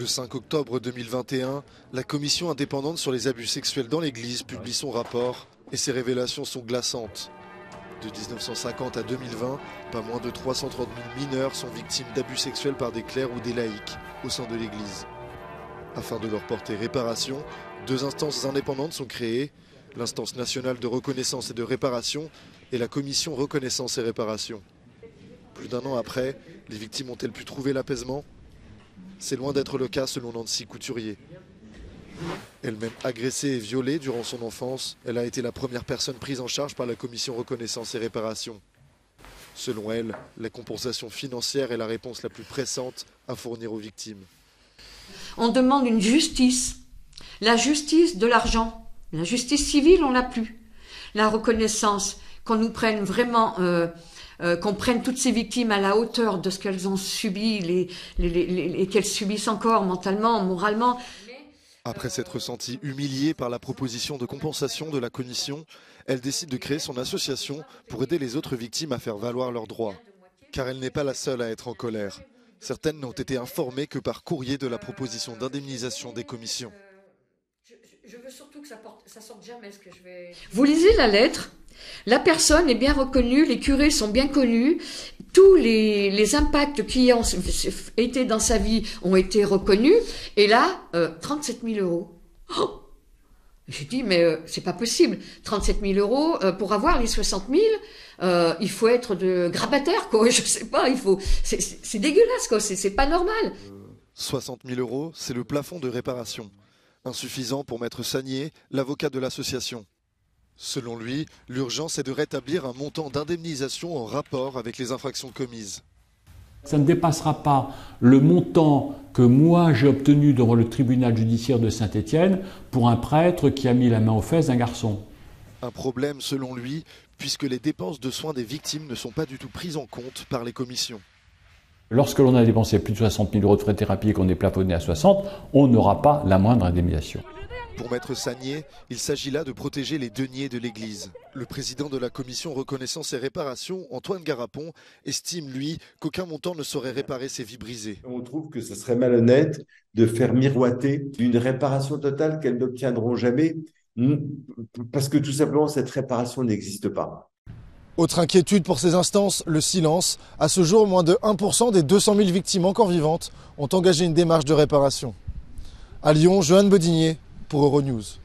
Le 5 octobre 2021, la commission indépendante sur les abus sexuels dans l'Église publie son rapport et ses révélations sont glaçantes. De 1950 à 2020, pas moins de 330 000 mineurs sont victimes d'abus sexuels par des clercs ou des laïcs au sein de l'Église. Afin de leur porter réparation, deux instances indépendantes sont créées, l'Instance nationale de reconnaissance et de réparation et la Commission reconnaissance et réparation. Plus d'un an après, les victimes ont-elles pu trouver l'apaisement? C'est loin d'être le cas selon Nancy Couturier. Elle-même agressée et violée durant son enfance, elle a été la première personne prise en charge par la Commission reconnaissance et réparation. Selon elle, la compensation financière est la réponse la plus pressante à fournir aux victimes. On demande une justice, la justice de l'argent, la justice civile on l'a plus. La reconnaissance, qu'on nous prenne vraiment, qu'on prenne toutes ces victimes à la hauteur de ce qu'elles ont subi et qu'elles subissent encore mentalement, moralement. Après s'être sentie humiliée par la proposition de compensation de la commission, elle décide de créer son association pour aider les autres victimes à faire valoir leurs droits. Car elle n'est pas la seule à être en colère. Certaines n'ont été informées que par courrier de la proposition d'indemnisation des commissions. Je veux surtout que ça sorte jamais ce que je vais... Vous lisez la lettre, la personne est bien reconnue, les curés sont bien connus, tous les impacts qui ont été dans sa vie ont été reconnus, et là, 37 000 euros. Oh, j'ai dit, mais c'est pas possible, 37 000 euros, pour avoir les 60 000, il faut être de grabataire, quoi, je sais pas, il faut... C'est dégueulasse, quoi, c'est pas normal. 60 000 euros, c'est le plafond de réparation. Insuffisant pour maître Sagnier, l'avocat de l'association. Selon lui, l'urgence est de rétablir un montant d'indemnisation en rapport avec les infractions commises. Ça ne dépassera pas le montant que moi j'ai obtenu devant le tribunal judiciaire de Saint-Étienne pour un prêtre qui a mis la main aux fesses d'un garçon. Un problème selon lui, puisque les dépenses de soins des victimes ne sont pas du tout prises en compte par les commissions. Lorsque l'on a dépensé plus de 60 000 euros de frais de thérapie et qu'on est plafonné à 60, on n'aura pas la moindre indemnisation. Pour maître Sagné, il s'agit là de protéger les deniers de l'Église. Le président de la commission reconnaissance et réparation, Antoine Garapon, estime, lui, qu'aucun montant ne saurait réparer ces vies brisées. On trouve que ce serait malhonnête de faire miroiter une réparation totale qu'elles n'obtiendront jamais, parce que tout simplement cette réparation n'existe pas. Autre inquiétude pour ces instances, le silence. À ce jour, moins de 1% des 200 000 victimes encore vivantes ont engagé une démarche de réparation. À Lyon, Johanne Bodinier pour Euronews.